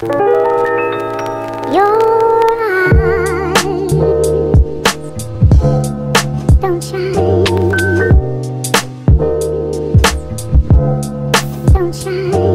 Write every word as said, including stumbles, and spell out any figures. Don't shine.